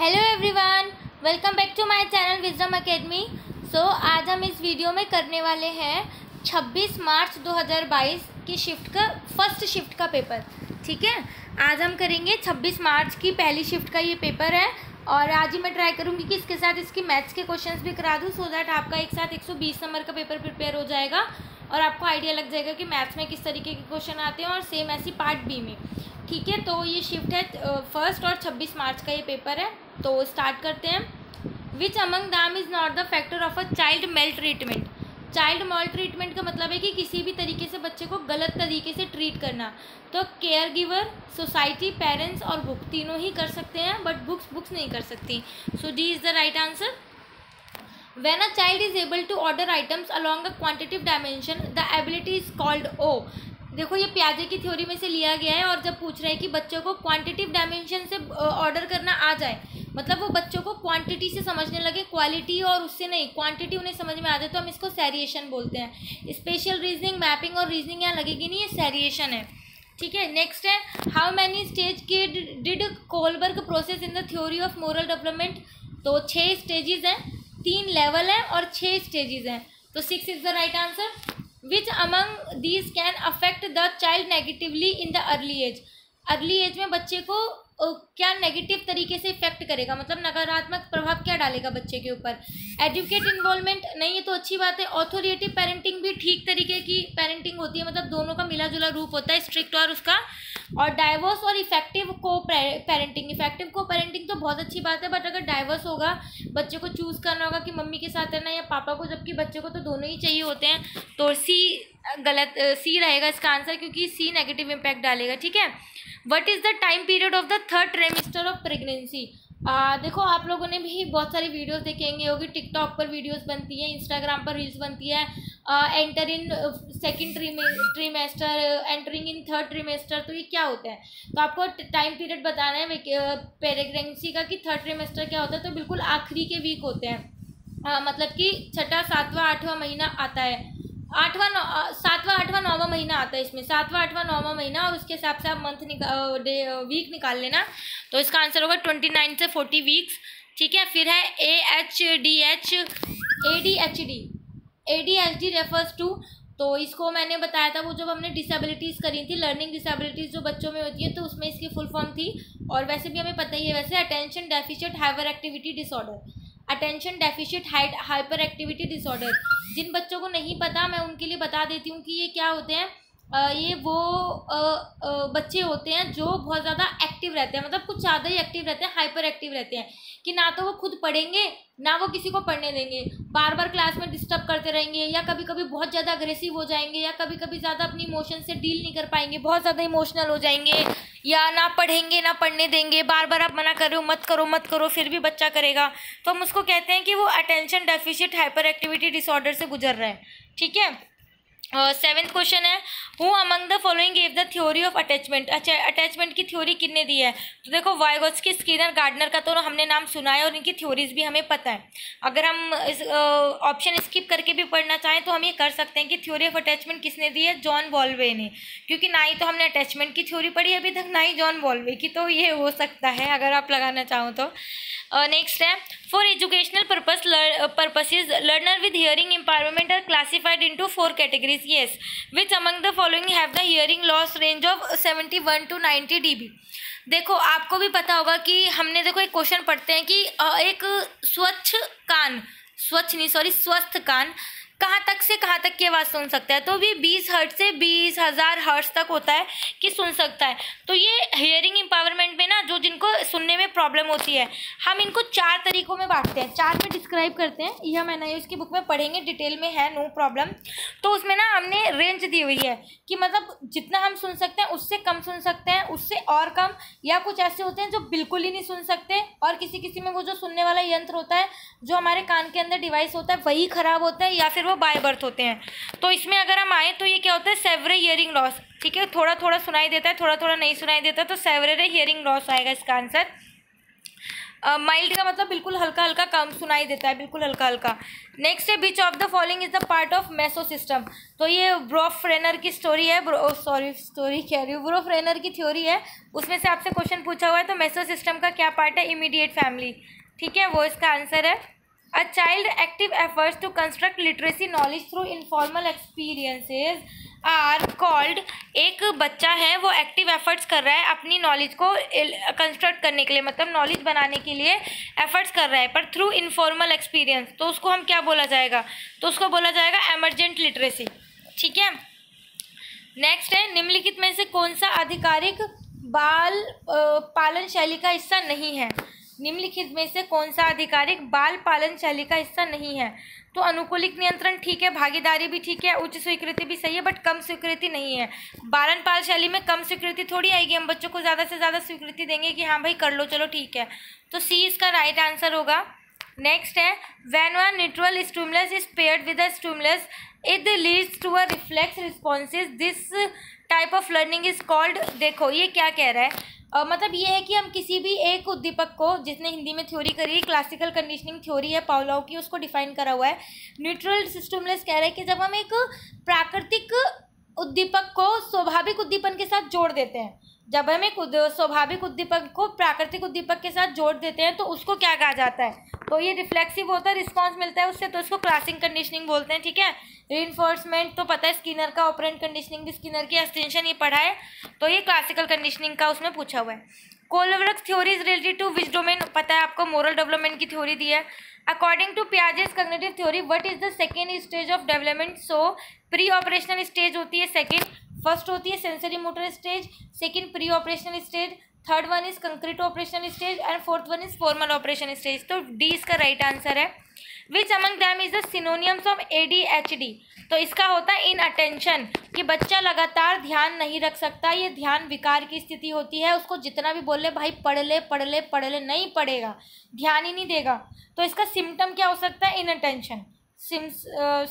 Hello everyone, welcome back to my channel wisdom academy. So आज हम इस video में करने वाले हैं 26 मार्च 2022 की शिफ्ट का फर्स्ट शिफ्ट का पेपर। ठीक है, आज हम करेंगे 26 मार्च की पहली शिफ्ट का ये पेपर है और आज ही मैं ट्राई करूँगी कि इसके साथ इसकी मैथ्स के क्वेश्चंस भी करा दूँ सो दैट आपका एक साथ 120 नंबर का पेपर प्रिपेयर हो जाएगा और आपको आइडिया लग जाएगा कि मैथ्स में किस तरीके के क्वेश्चन आते हैं और सेम ऐसी पार्ट बी में। ठीक है, तो ये शिफ्ट है फर्स्ट और 26 मार्च का ये पेपर है, तो स्टार्ट करते हैं। Which among them is not the factor of a child maltreatment. Child maltreatment का मतलब है कि किसी भी तरीके से बच्चे को गलत तरीके से ट्रीट करना। तो केयर गिवर, सोसाइटी, पेरेंट्स और बुक तीनों ही कर सकते हैं, बट बुक्स नहीं कर सकती। So D is the right answer. When a child is able to order items along a quantitative dimension, the ability is called O। देखो ये पियाजे की थ्योरी में से लिया गया है और जब पूछ रहे हैं कि बच्चों को क्वांटिटिव डायमेंशन से ऑर्डर करना आ जाए, मतलब वो बच्चों को क्वांटिटी से समझने लगे, क्वालिटी और उससे नहीं, क्वांटिटी उन्हें समझ में आ जाए, तो हम इसको सैरिएशन बोलते हैं। स्पेशल रीजनिंग, मैपिंग और रीजनिंग यहाँ लगेगी नहीं, ये सैरिएशन है। ठीक है, नेक्स्ट है how many stage did Kohlberg process in the theory of moral development. तो 6 स्टेजेस हैं, 3 लेवल है और 6 स्टेजेस हैं, तो 6 is the right answer. Which among these can affect the child negatively in the early age. Early age में बच्चे को क्या नेगेटिव तरीके से इफेक्ट करेगा, मतलब नकारात्मक प्रभाव क्या डालेगा बच्चे के ऊपर। एजुकेट इन्वॉल्वमेंट नहीं है तो अच्छी बात है। ऑथोरिटेटिव पेरेंटिंग भी ठीक तरीके की पेरेंटिंग होती है, मतलब दोनों का मिला जुला रूप होता है, स्ट्रिक्ट और उसका। और डाइवर्स और इफेक्टिव को पेरेंटिंग। इफेक्टिव को पेरेंटिंग तो बहुत अच्छी बात है, बट अगर डाइवर्स होगा, बच्चे को चूज़ करना होगा कि मम्मी के साथ रहना या पापा को, जबकि बच्चे को तो दोनों ही चाहिए होते हैं, तो सी रहेगा इसका आंसर, क्योंकि सी नेगेटिव इम्पैक्ट डालेगा। ठीक है, what is the time period of the third trimester of pregnancy. देखो आप लोगों ने भी बहुत सारी वीडियोस देखेंगे होगी, टिकटॉक पर वीडियोस बनती हैं, इंस्टाग्राम पर रील्स बनती है, enter in second trimester, entering in third trimester. तो ये क्या होता है, तो आपको टाइम पीरियड बताना है प्रेगनेंसी का कि थर्ड ट्रीमेस्टर क्या होता है। तो बिल्कुल आखिरी के वीक होते हैं, मतलब कि छठा, सातवां, आठवां महीना आता है, सातवां, आठवां, नौवां महीना आता है इसमें, सातवां, आठवां, नौवां महीना, और उसके हिसाब से आप मंथ वीक निकाल लेना। तो इसका आंसर होगा 29 से 40 वीक्स। ठीक है, फिर है ADHD रेफर्स टू। तो इसको मैंने बताया था वो जब हमने डिसेबिलिटीज़ करी थी, लर्निंग डिसेबिलिटीज़ जो बच्चों में होती है, तो उसमें इसकी फुल फॉर्म थी। और वैसे भी हमें पता ही है, वैसे attention deficit hyperactivity disorder, attention deficit hyperactivity disorder. जिन बच्चों को नहीं पता, मैं उनके लिए बता देती हूँ कि ये क्या होते हैं। ये वो बच्चे होते हैं जो बहुत ज़्यादा एक्टिव रहते हैं, मतलब कुछ ज़्यादा ही एक्टिव रहते हैं, हाइपर एक्टिव रहते हैं, कि ना तो वो खुद पढ़ेंगे ना वो किसी को पढ़ने देंगे, बार बार क्लास में डिस्टर्ब करते रहेंगे, या कभी कभी बहुत ज़्यादा अग्रेसिव हो जाएंगे, या कभी कभी ज़्यादा अपनी इमोशन से डील नहीं कर पाएंगे, बहुत ज़्यादा इमोशनल हो जाएंगे, या ना पढ़ेंगे ना पढ़ने देंगे, बार बार आप मना कर रहे हो मत करो फिर भी बच्चा करेगा। तो हम उसको कहते हैं कि वो attention deficit hyperactivity disorder से गुजर रहे हैं। ठीक है, 7th क्वेश्चन है who among the following give the theory of attachment. अच्छा, अटैचमेंट की थ्योरी किसने दी है, तो देखो वाइगोत्स्की, स्किनर, गार्डनर का तो हमने नाम सुना है और इनकी थ्योरीज भी हमें पता है। अगर हम इस ऑप्शन स्किप करके भी पढ़ना चाहें तो हम ये कर सकते हैं कि थ्योरी ऑफ अटैचमेंट किसने दी है, जॉन बॉल्वे ने, क्योंकि ना ही तो हमने अटैचमेंट की थ्योरी पढ़ी अभी तक, ना ही जॉन बॉल्वे की, तो ये हो सकता है अगर आप लगाना चाहो तो। नेक्स्ट है for educational purposes learner with hearing impairment are classified into 4 categories. Yes, which among the following have the hearing loss range of 71 to 90 dB। देखो आपको भी पता होगा कि हमने देखो एक क्वेश्चन पढ़ते हैं कि एक स्वस्थ कान कहाँ तक से कहाँ तक की आवाज़ सुन सकता है, तो भी 20 हर्ट्ज से 20,000 हर्ट्ज तक होता है कि सुन सकता है। तो ये हियरिंग एम्पावरमेंट में ना, जो जिनको सुनने में प्रॉब्लम होती है, हम इनको 4 तरीक़ों में बांटते हैं, 4 में डिस्क्राइब करते हैं। यह हम NIOS की बुक में पढ़ेंगे, डिटेल में है, नो प्रॉब्लम। तो उसमें ना हमने रेंज दी हुई है कि मतलब जितना हम सुन सकते हैं, उससे कम सुन सकते हैं, उससे और कम, या कुछ ऐसे होते हैं जो बिल्कुल ही नहीं सुन सकते, और किसी किसी में वो जो सुनने वाला यंत्र होता है, जो हमारे कान के अंदर डिवाइस होता है, वही ख़राब होता है, या फिर बाय बर्थ होते हैं। तो इसमें अगर हम आए तो ये क्या होता है, सेवरे हियरिंग लॉस। ठीक है, थोड़ा थोड़ा सुनाई देता है, थोड़ा थोड़ा नहीं सुनाई देता, तो सेवरे हियरिंग लॉस आएगा इसका आंसर। माइल्ड का मतलब बिल्कुल हल्का हल्का कम सुनाई देता है, बिल्कुल हल्का हल्का। नेक्स्ट है which of the following is the part of mesosystem. तो ये ब्रोफ्रेनर की स्टोरी है, ब्रोफ्रेनर की थ्योरी है, उसमें से आपसे क्वेश्चन पूछा हुआ है। तो मेसो सिस्टम का क्या पार्ट है? इमीडिएट फैमिली, ठीक है, वो इसका आंसर है। A child active efforts to construct literacy knowledge through informal experiences are called. एक बच्चा है वो एक्टिव एफर्ट्स कर रहा है अपनी नॉलेज को कंस्ट्रक्ट करने के लिए, मतलब नॉलेज बनाने के लिए एफर्ट्स कर रहा है, पर थ्रू इनफॉर्मल एक्सपीरियंस। तो उसको हम क्या बोला जाएगा? तो उसको बोला जाएगा एमरजेंट लिटरेसी, ठीक है। नेक्स्ट है निम्नलिखित में से कौन सा आधिकारिक बाल पालन शैली का हिस्सा नहीं है? निम्नलिखित में से कौन सा आधिकारिक बाल पालन शैली का हिस्सा नहीं है? तो अनुकूलित नियंत्रण ठीक है, भागीदारी भी ठीक है, उच्च स्वीकृति भी सही है, बट कम स्वीकृति नहीं है। बालन पाल शैली में कम स्वीकृति थोड़ी आएगी, हम बच्चों को ज़्यादा से ज़्यादा स्वीकृति देंगे कि हाँ भाई कर लो, चलो ठीक है। तो सी इसका राइट आंसर होगा। नेक्स्ट है when one neutral stimulus is paired with a stimulus it leads to a reflex responses, this type of learning is called. देखो ये क्या कह रहा है, मतलब ये है कि हम किसी भी एक उद्दीपक को, जिसने हिंदी में थ्योरी करी क्लासिकल कंडीशनिंग थ्योरी है पावलोव की, उसको डिफाइन करा हुआ है। न्यूट्रल स्टिमुलस कह रहा है कि जब हम एक प्राकृतिक उद्दीपक को स्वाभाविक उद्दीपन के साथ जोड़ देते हैं, जब हम एक स्वाभाविक उद्दीपक को प्राकृतिक उद्दीपक के साथ जोड़ देते हैं तो उसको क्या कहा जाता है? तो ये रिफ्लेक्सिव होता है, रिस्पॉन्स मिलता है उससे, तो इसको क्लासिक कंडीशनिंग बोलते हैं, ठीक है। रीइंफोर्समेंट तो पता है स्किनर का, ऑपरेंट कंडीशनिंग भी स्किनर की, एक्सटेंशन ये पढ़ा है, तो ये क्लासिकल कंडीशनिंग का उसमें पूछा हुआ है। Kohlberg theory is related to which domain? पता है आपको, मोरल डेवलपमेंट की थ्योरी दी है। According to Piaget's cognitive theory what is the second stage of development? So preoperational stage होती है सेकेंड, फर्स्ट होती है sensory motor stage, second preoperational stage, third one is concrete operation stage and fourth one is formal operation stage. तो D इसका right answer है। Which among them is the synonyms of ADHD? तो इसका होता है इन attention, कि बच्चा लगातार ध्यान नहीं रख सकता, ये ध्यान विकार की स्थिति होती है। उसको जितना भी बोल ले भाई पढ़ ले, नहीं पढ़ेगा, ध्यान ही नहीं देगा। तो इसका सिम्टम क्या हो सकता है? इन अटेंशन।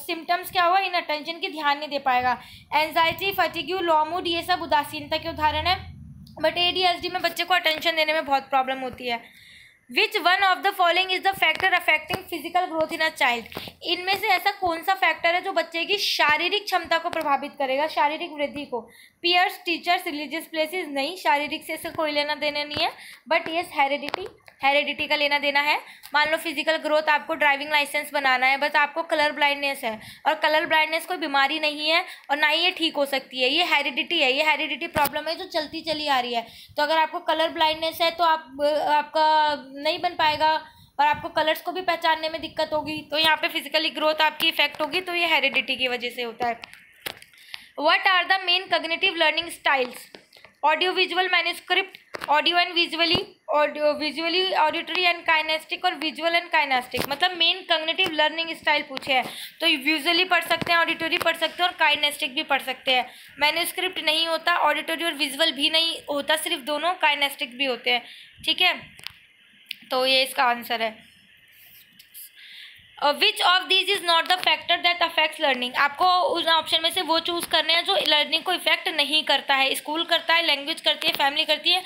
सिम्टम्स क्या हुआ? इन अटेंशन, की ध्यान नहीं दे पाएगा। एनजाइटी, फटीग्यू, लो मूड, ये सब उदासीनता के उदाहरण है, बट ADHD में बच्चे को अटेंशन देने में बहुत प्रॉब्लम होती है। Which one of the following is the factor affecting physical growth in a child? इनमें से ऐसा कौन सा फैक्टर है जो बच्चे की शारीरिक क्षमता को प्रभावित करेगा, शारीरिक वृद्धि को? पीयर्स, टीचर्स, रिलीजियस प्लेसेस नहीं, शारीरिक से इसका कोई लेना देना नहीं है, बट येस हेरिडिटी का लेना देना है। मान लो फिजिकल ग्रोथ, आपको ड्राइविंग लाइसेंस बनाना है, बस आपको कलर ब्लाइंडनेस है, और कलर ब्लाइंडनेस कोई बीमारी नहीं है और ना ही ये ठीक हो सकती है, ये हेरिडिटी है, ये हेरिडिटी प्रॉब्लम है जो चलती चली आ रही है। तो अगर आपको कलर ब्लाइंडनेस है तो आपका नहीं बन पाएगा, और आपको कलर्स को भी पहचानने में दिक्कत होगी, तो यहाँ पे फिजिकली ग्रोथ आपकी इफेक्ट होगी, तो ये हेरिडिटी की वजह से होता है। What are the main cognitive learning styles? Audio visual, manuscript, audio and visually, auditory and kinaesthetic, और विजुअल एंड काइनेस्टिक। मतलब मेन कॉग्निटिव लर्निंग स्टाइल पूछे हैं, तो विजुअली पढ़ सकते हैं, ऑडिटरी पढ़ सकते हैं, और काइनेस्टिक भी पढ़ सकते हैं। मैन्युस्क्रिप्ट नहीं होता, ऑडिटरी और विजुअल भी नहीं होता, सिर्फ दोनों काइनेस्टिक भी होते हैं, ठीक है। तो ये इसका आंसर है। Which of these is not the factor that affects learning? आपको उस ऑप्शन में से वो चूज़ करने हैं जो लर्निंग को इफेक्ट नहीं करता है। स्कूल करता है, लैंग्वेज करती है, फैमिली करती है।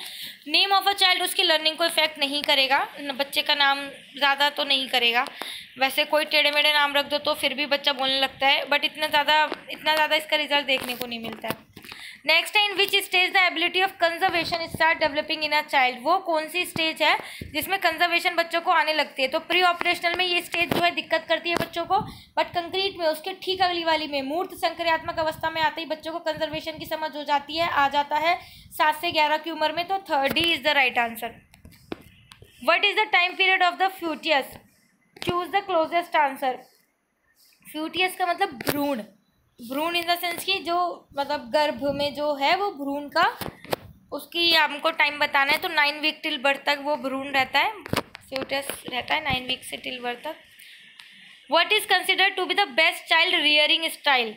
नेम ऑफ अ चाइल्ड उसकी लर्निंग को इफेक्ट नहीं करेगा, बच्चे का नाम ज़्यादा तो नहीं करेगा, वैसे कोई टेढ़े मेढ़े नाम रख दो तो फिर भी बच्चा बोलने लगता है, बट इतना ज़्यादा इसका रिजल्ट देखने को नहीं मिलता है। नेक्स्ट है in which stage the ability of conservation start developing in a child? वो कौन सी स्टेज है जिसमें कंजर्वेशन बच्चों को आने लगती है? तो प्री ऑपरेशनल में ये स्टेज जो है दिक्कत करती है बच्चों को, बट कंक्रीट में उसके ठीक अगली वाली में मूर्त संक्रियात्मक अवस्था में आते ही बच्चों को कंजर्वेशन की समझ हो जाती है, आ जाता है 7 से 11 की उम्र में। तो third is the right answer. What is the time period of the foetus? Choose the closest answer. Foetus का मतलब भ्रूण, भ्रूण इन द सेंस की जो मतलब गर्भ में जो है वो भ्रूण का, उसकी हमको टाइम बताना है। तो 9 वीक टिल बर्थ तक वो भ्रूण रहता है, फ्यूटस रहता है 9 वीक से टिल बर्थ तक। What is considered to be the best child rearing style?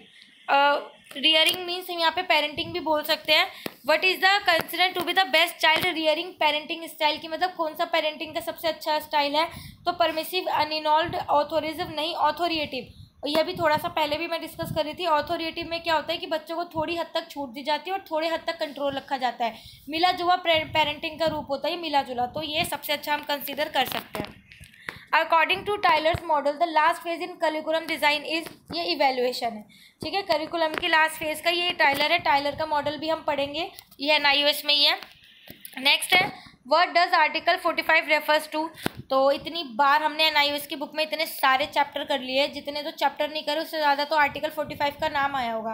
Rearing means यहाँ पे पेरेंटिंग भी बोल सकते हैं। What is the considered to be the best child rearing parenting style, की मतलब कौन सा पेरेंटिंग का सबसे अच्छा स्टाइल है? तो परमिसिव, अनइनॉल्ड, ऑथोरिजिव नहीं, ऑथोरिएटिव। और यह भी थोड़ा सा पहले भी मैं डिस्कस कर रही थी, ऑथोरिटेटिव में क्या होता है कि बच्चों को थोड़ी हद तक छूट दी जाती है और थोड़े हद तक कंट्रोल रखा जाता है, मिला जुला पेरेंटिंग का रूप होता है मिला जुला, तो ये सबसे अच्छा हम कंसीडर कर सकते हैं। According to Tyler's model the last phase in curriculum design is, ये इवेल्युएशन है, ठीक है, करिकुलम की लास्ट फेज का ये टाइलर है, टाइलर का मॉडल भी हम पढ़ेंगे, ये NIOS में ही है। नेक्स्ट है what does article 45 refers to, तो इतनी बार हमने NIOS की बुक में इतने सारे चैप्टर कर लिए, जितने तो चैप्टर नहीं करे उससे ज़्यादा तो आर्टिकल 45 का नाम आया होगा।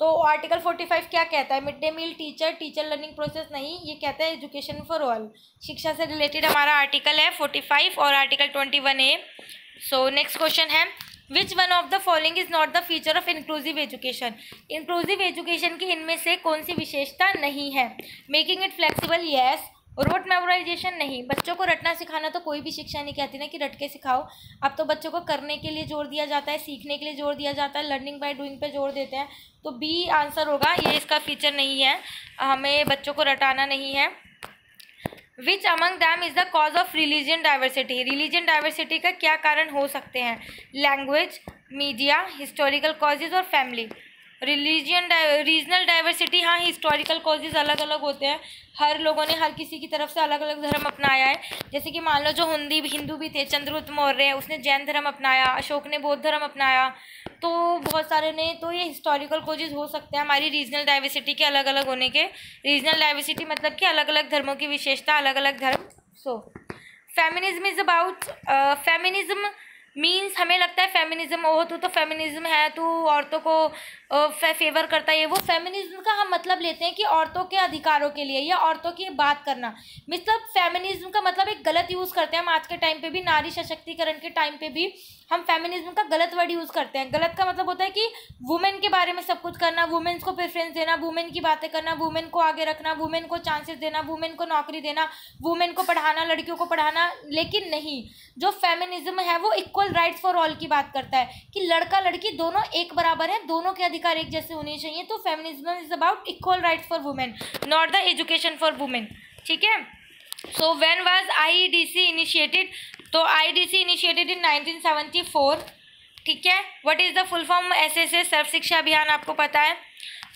तो आर्टिकल 45 क्या कहता है, mid day meal teacher learning process नहीं, ये कहता है एजुकेशन फॉर ऑल, शिक्षा से रिलेटेड हमारा आर्टिकल है 45 और आर्टिकल 21A। सो नेक्स्ट क्वेश्चन है which one of the following is not the feature of inclusive education, inclusive education की इनमें से कौन सी विशेषता नहीं है। Making it flexible yes, rote memorisation नहीं, बच्चों को रटना सिखाना तो कोई भी शिक्षा नहीं कहती ना कि रट के सिखाओ, अब तो बच्चों को करने के लिए जोर दिया जाता है, सीखने के लिए जोर दिया जाता है, लर्निंग बाय डूइंग पे जोर देते हैं, तो बी आंसर होगा, ये इसका फीचर नहीं है, हमें बच्चों को रटाना नहीं है। Which among them is the cause of religion diversity, religion diversity का क्या कारण हो सकते हैं, लैंग्वेज, मीडिया, हिस्टोरिकल कॉजेज और फैमिली। रिलीजन रीजनल डाइवर्सिटी, हाँ हिस्टोरिकल कॉजेज़ अलग अलग होते हैं, हर लोगों ने हर किसी की तरफ से अलग अलग धर्म अपनाया है, जैसे कि मान लो जो हिंदू भी थे चंद्रगुप्त मौर्य, उसने जैन धर्म अपनाया, अशोक ने बौद्ध धर्म अपनाया, तो बहुत सारे ने, तो ये हिस्टोरिकल कॉजेज़ हो सकते हैं हमारी रीजनल डाइवर्सिटी के अलग अलग होने के। रीजनल डाइवर्सिटी मतलब कि अलग अलग धर्मों की विशेषता, अलग अलग धर्म। So feminism is about, feminism means हमें लगता है फेमिनिज्म हो तो फेमिनिज्म है, तो औरतों को फेवर करता है, वो फेमिनिज्म का हम मतलब लेते हैं कि औरतों के अधिकारों के लिए या औरतों की बात करना, मतलब फेमिनिज्म का मतलब एक गलत यूज़ करते हैं हम आज के टाइम पे भी, नारी सशक्तिकरण के टाइम पे भी हम फेमिनिज्म का गलत वर्ड यूज़ करते हैं। गलत का मतलब होता है कि वुमेन के बारे में सब कुछ करना, वुमेन्स को प्रेफरेंस देना, वुमेन की बातें करना, वुमेन को आगे रखना, वुमेन को चांसेस देना, वुमेन को नौकरी देना, वुमेन को पढ़ाना, लड़कियों को पढ़ाना, लेकिन नहीं, जो फेमिनिज्म है वो इक्वल राइट्स फॉर ऑल की बात करता है कि लड़का लड़की दोनों एक बराबर हैं, दोनों के अधिकार एक जैसे होने चाहिए, तो feminism is about equal rights for women, not the education for women, ठीक है। So when was IDC initiated, तो IDC इनिशिएटेड इन 1974, ठीक है। What is the full form SSA, Sarva Shiksha Abhiyan, आपको पता है।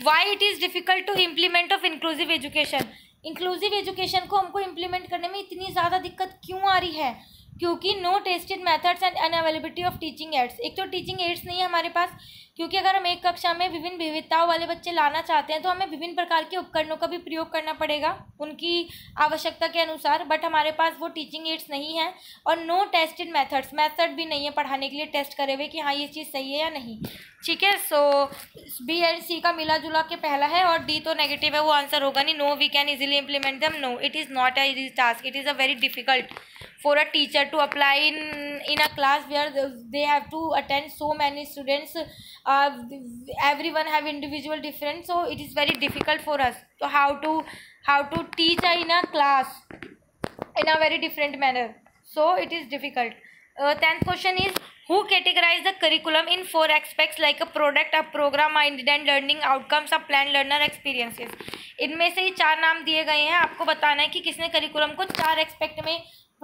Why it is difficult to implement of inclusive education, inclusive education को हमको इम्प्लीमेंट करने में इतनी ज़्यादा दिक्कत क्यों आ रही है, क्योंकि no tested methods and unavailability of teaching aids. एक तो टीचिंग एड्स नहीं है हमारे पास, क्योंकि अगर हम एक कक्षा में विभिन्न विविधताओं वाले बच्चे लाना चाहते हैं तो हमें विभिन्न प्रकार के उपकरणों का भी प्रयोग करना पड़ेगा उनकी आवश्यकता के अनुसार, बट हमारे पास वो टीचिंग एड्स नहीं है, और नो टेस्टेड मेथड्स, मेथड भी नहीं है पढ़ाने के लिए टेस्ट करे हुए कि हाँ ये चीज़ सही है या नहीं, ठीक है। सो बी एंड सी का मिला जुला के पहला है, और डी तो नेगेटिव है, वो आंसर होगा नहीं। No we can easily implement them, no it is not a easy task, it is a very difficult for a teacher to apply in a class where they have to attend so many students, everyone have individual difference, so it is very difficult for us to how to teach in a class in a very different manner, so it is difficult. 10th question is who categorize the curriculum in four aspects like a product, a program, incident learning outcomes, a planned learner experiences. इनमें से ही चार नाम दिए गए हैं, आपको बताना है कि किसने करिकुलम को चार एक्सपेक्ट में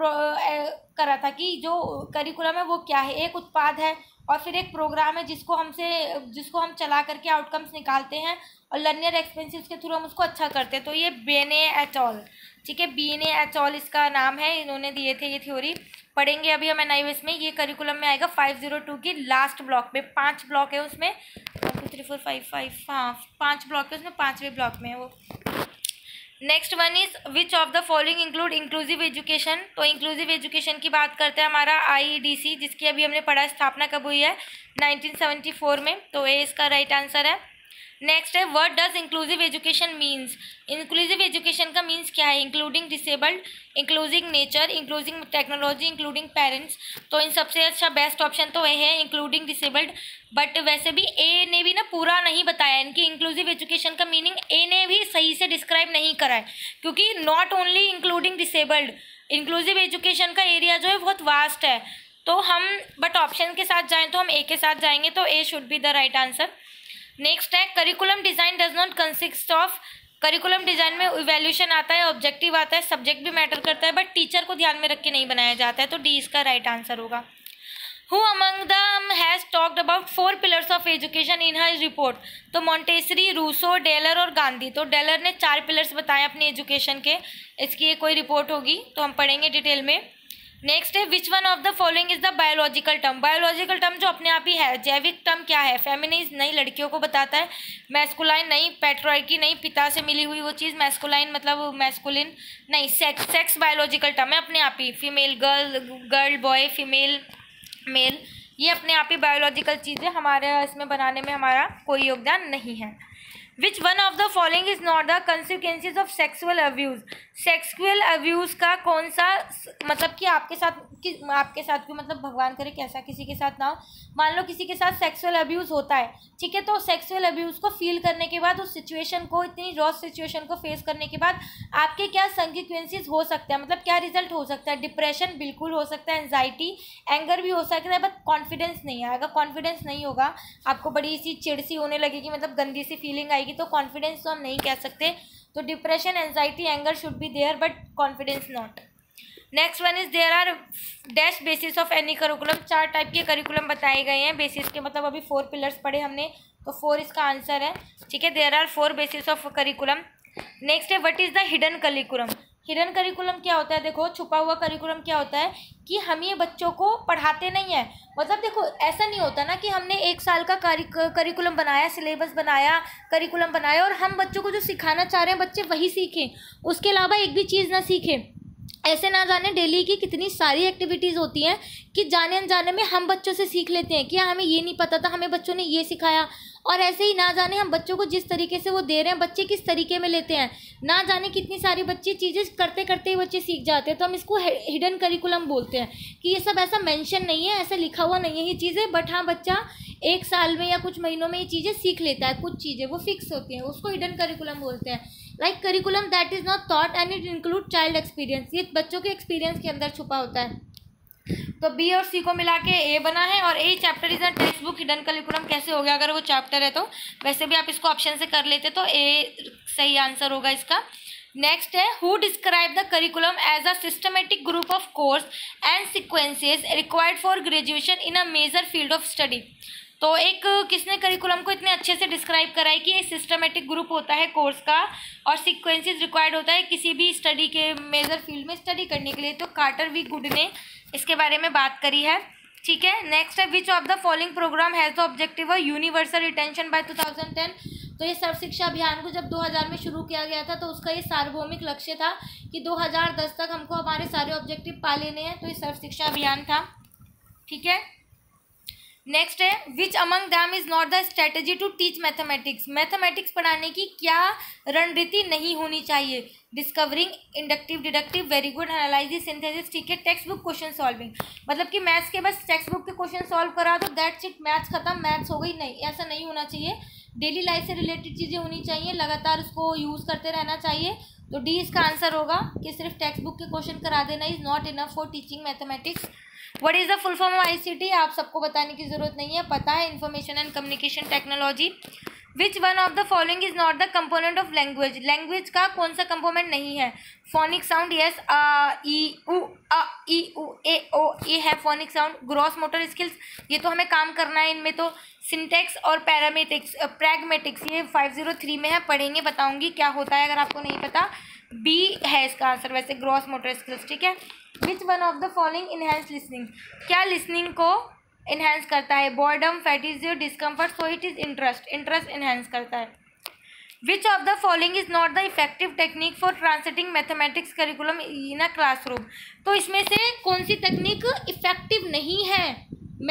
करा था, कि जो करिकुलम है वो क्या है, एक उत्पाद है और फिर एक प्रोग्राम है जिसको हम चला करके आउटकम्स निकालते हैं, और लर्नियर एक्सपेंसिव के थ्रू हम उसको अच्छा करते हैं, तो ये BNA et al, ठीक है, BNA et al इसका नाम है, इन्होंने दिए थे, ये थ्योरी पढ़ेंगे अभी हम NIOS में, ये करिकुलम में आएगा 502 की लास्ट ब्लॉक में, 5 ब्लॉक है उसमें, 3 4 5 5, हाँ 5 ब्लॉक है उसमें, 5वें ब्लॉक में है वो। Next one is which of the following include inclusive education, तो इंक्लूसिव एजुकेशन की बात करते हैं हमारा IEDC, जिसकी अभी हमने पढ़ा स्थापना कब हुई है 1974 में, तो ए इसका राइट आंसर है। नेक्स्ट है what does inclusive education means, inclusive education का मीन्स क्या है, including disabled, including nature, including technology, including parents, तो इन सबसे अच्छा बेस्ट ऑप्शन तो यह है इंक्लूडिंग डिसेबल्ड, बट वैसे भी ए ने भी ना पूरा नहीं बताया इनकी इंक्लूसिव एजुकेशन का मीनिंग, ए ने भी सही से डिस्क्राइब नहीं करा है, क्योंकि not only including disabled, inclusive education का एरिया जो है बहुत वास्ट है, तो हम बट ऑप्शन के साथ जाएँ तो हम ए के साथ जाएंगे, तो A should be the right answer. Next है curriculum design does not consist of, curriculum design में इवैल्यूएशन आता है, ऑब्जेक्टिव आता है, सब्जेक्ट भी मैटर करता है, बट टीचर को ध्यान में रख के नहीं बनाया जाता है, तो डी इसका राइट आंसर होगा। Who among them has talked about four pillars of education in his report? तो मॉन्टेसरी, रूसो, डेलर और गांधी। तो डेलर ने चार पिलर्स बताए अपने एजुकेशन के। इसकी ये कोई रिपोर्ट होगी तो हम पढ़ेंगे डिटेल में। नेक्स्ट है which one of the following is the biological term. Biological term जो अपने आप ही है, जैविक टर्म क्या है? फेमिनिज नहीं, लड़कियों को बताता है। मैस्कुलाइन नहीं, पैट्रियार्की नहीं, पिता से मिली हुई वो चीज़। मैस्कुलाइन मतलब मैस्कुलिन नहीं। सेक्स, सेक्स बायोलॉजिकल टर्म है अपने आप ही। Female girl, girl boy, female male, ये अपने आप ही बायोलॉजिकल चीज़ें हमारे इसमें बनाने में हमारा कोई योगदान नहीं है। Which one of the following is not the consequences of sexual abuse. Sexual abuse का कौन सा मतलब कि आपके साथ क्यों, मतलब भगवान करे कि ऐसा किसी के साथ ना हो। मान लो किसी के साथ सेक्सुअल अब्यूज़ होता है, ठीक है, तो सेक्सुअल अब्यूज़ को फील करने के बाद, उस सिचुएशन को, इतनी रॉस सिचुएशन को फेस करने के बाद आपके क्या कंसिक्वेंसेज हो सकता है, मतलब क्या रिजल्ट हो सकता है। डिप्रेशन बिल्कुल हो सकता है, एंजाइटी, एंगर भी हो सकता है, बट कॉन्फिडेंस नहीं आएगा, कॉन्फिडेंस नहीं होगा, आपको बड़ी सी चिड़ सी होने लगेगी, मतलब गंदी सी फीलिंग आएगी। तो कॉन्फिडेंस तो हम नहीं कह सकते। तो depression, anxiety, anger should be there but confidence not. Next one is there are dash basis of any curriculum. चार टाइप के करिकुलम बताए गए हैं। बेसिस के मतलब अभी फोर पिलर्स पढ़े हमने, तो फोर इसका आंसर है, ठीक है। There are four basis of curriculum. Next है what is the hidden curriculum. Hidden curriculum क्या होता है? देखो, छुपा हुआ करिकुलम क्या होता है कि हम ये बच्चों को पढ़ाते नहीं है। मतलब देखो, ऐसा नहीं होता ना कि हमने एक साल का करिकुलम बनाया, सिलेबस बनाया, करिकुलम बनाया और हम बच्चों को जो सिखाना चाह रहे हैं बच्चे वही सीखें, उसके अलावा एक भी चीज़ ना सीखें। ऐसे ना जाने डेली की कितनी सारी एक्टिविटीज़ होती हैं कि जाने अनजाने में हम बच्चों से सीख लेते हैं कि हमें ये नहीं पता था, हमें बच्चों ने ये सिखाया। और ऐसे ही ना जाने हम बच्चों को जिस तरीके से वो दे रहे हैं, बच्चे किस तरीके में लेते हैं, ना जाने कितनी सारी बच्चे चीज़ें करते करते ही बच्चे सीख जाते हैं। तो हम इसको हिडन करिकुलम बोलते हैं कि ये सब ऐसा मेंशन नहीं है, ऐसा लिखा हुआ नहीं है ये चीज़ें, बट हाँ बच्चा एक साल में या कुछ महीनों में ये चीज़ें सीख लेता है। कुछ चीज़ें वो फिक्स होती हैं, उसको हिडन करिकुलम बोलते हैं। Like curriculum that is not thought and it include child experience. ये बच्चों के एक्सपीरियंस के अंदर छुपा होता है। तो बी और सी को मिला के ए बना है। और A chapter is a text book. Hidden curriculum कैसे हो गया अगर वो चैप्टर है तो? वैसे भी आप इसको ऑप्शन से कर लेते तो ए सही आंसर होगा इसका। नेक्स्ट है who describe the curriculum as a systematic group of course and sequences required for graduation in a major field of study. तो एक किसने करिकुलम को इतने अच्छे से डिस्क्राइब करा है कि एक सिस्टमेटिक ग्रुप होता है कोर्स का और सिक्वेंसेस रिक्वायर्ड होता है किसी भी स्टडी के मेजर फील्ड में स्टडी करने के लिए। तो कार्टर वी गुड ने इसके बारे में बात करी है, ठीक है। नेक्स्ट है which of the following program has the objective of universal retention by 2010। तो ये सर्व शिक्षा अभियान को जब 2000 में शुरू किया गया था तो उसका ये सार्वभौमिक लक्ष्य था कि 2010 तक हमको हमारे सारे ऑब्जेक्टिव पा लेने हैं। तो ये सर्व शिक्षा अभियान था, ठीक है। नेक्स्ट है which among them is not the strategy to teach mathematics. Mathematics पढ़ाने की क्या रणनीति नहीं होनी चाहिए? Discovering, inductive, deductive, very good, analysis, synthesis, ठीक है। टेक्स्ट बुक क्वेश्चन सॉल्विंग, मतलब कि मैथ्स के बस टेक्स्ट बुक के क्वेश्चन सॉल्व करा तो दैट्स इट, मैथ्स खत्म, मैथ्स हो गई, नहीं, ऐसा नहीं होना चाहिए। डेली लाइफ से रिलेटेड चीज़ें होनी चाहिए, लगातार उसको यूज़ करते रहना चाहिए। तो डी इसका आंसर होगा कि सिर्फ टेक्स्ट बुक के क्वेश्चन करा देना is not enough for teaching mathematics. What is the full form of ICT? आप सबको बताने की ज़रूरत नहीं है, पता है, information and communication technology. Which one of the following is not the component of language? Language का कौन सा कंपोनेंट नहीं है? फोनिक साउंड, यस, आ ई उ ए ओ, ये है phonic sound. Gross motor skills, ये तो हमें काम करना है इनमें। तो सिंटैक्स और पैरामेटिक्स, प्रैग्मेटिक्स, ये 503 में है, पढ़ेंगे, बताऊंगी क्या होता है अगर आपको नहीं पता। बी है इसका आंसर वैसे, ग्रॉस मोटर स्किल्स, ठीक है। Which one of the following enhance listening? क्या लिसनिंग को इन्हेंस करता है? Boredom, fatigue, discomfort, so it is interest, interest enhance करता है। Which of the following is not the effective technique for translating mathematics curriculum in a classroom? तो इसमें से कौन सी तकनीक इफेक्टिव नहीं है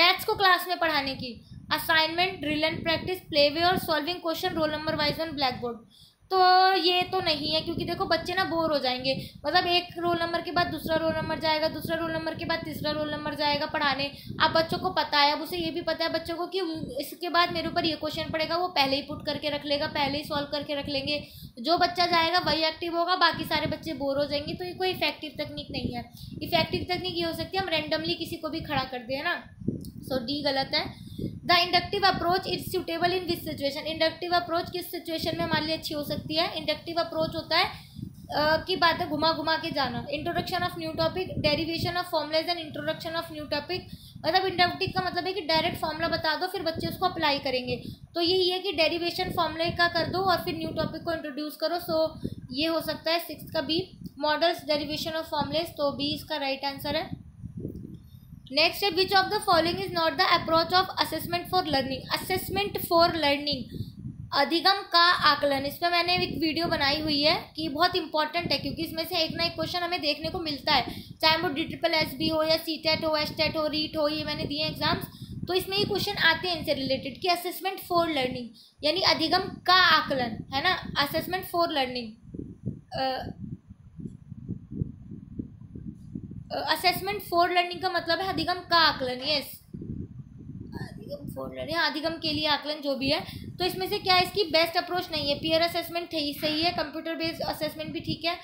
मैथ्स को क्लास में पढ़ाने की? Assignment, drill and practice, playway और solving question roll number wise on black board. तो ये तो नहीं है क्योंकि देखो बच्चे ना बोर हो जाएंगे, मतलब एक रोल नंबर के बाद दूसरा रोल नंबर जाएगा, दूसरा रोल नंबर के बाद तीसरा रोल नंबर जाएगा पढ़ाने। अब बच्चों को पता है, अब उसे ये भी पता है बच्चों को कि इसके बाद मेरे ऊपर ये क्वेश्चन पड़ेगा, वो पहले ही पुट करके रख लेगा, पहले ही सॉल्व करके रख लेंगे। जो बच्चा जाएगा वही एक्टिव होगा, बाकी सारे बच्चे बोर हो जाएंगे। तो ये कोई इफेक्टिव तकनीक नहीं है। इफेक्टिव तकनीक ये हो सकती है हम रेंडमली किसी को भी खड़ा कर दें, है ना। सो डी गलत है। The inductive approach is suitable in this situation? Inductive approach किस सिचुएशन में हमारे लिए अच्छी हो सकती है? इंडक्टिव अप्रोच होता है की बातें घुमा घुमा के जाना. Introduction of new topic, derivation of formulas and introduction of new topic. मतलब इंट्रोडक्टिव का मतलब है कि डायरेक्ट फॉर्मुला बता दो फिर बच्चे उसको अप्लाई करेंगे. तो यही है कि डेरिवेशन फॉर्मुला का कर दो और फिर न्यू टॉपिक को इंट्रोड्यूस करो. सो ये हो सकता है सिक्स का B. Models derivation of formulas, तो बी इसका राइट आंसर है. नेक्स्ट है which of the following is not the approach of assessment for learning. Assessment for learning, अधिगम का आकलन, इस पर मैंने एक वीडियो बनाई हुई है कि बहुत इंपॉर्टेंट है क्योंकि इसमें से एक ना एक क्वेश्चन हमें देखने को मिलता है, चाहे वो DSSSB हो या CTET हो, HTET हो, REET हो, ये मैंने दिए एग्जाम्स. तो इसमें ये क्वेश्चन आते हैं इनसे रिलेटेड कि असेसमेंट फॉर लर्निंग यानी अधिगम का आकलन, है ना. Assessment for learning, assessment for learning का मतलब है अधिगम का आकलन. यस, अधिगम फॉर लर्निंग, अधिगम के लिए आकलन जो भी है. तो इसमें से क्या है, इसकी बेस्ट अप्रोच नहीं है. पीयर असेसमेंट सही है, कंप्यूटर बेस्ड असेसमेंट भी ठीक है,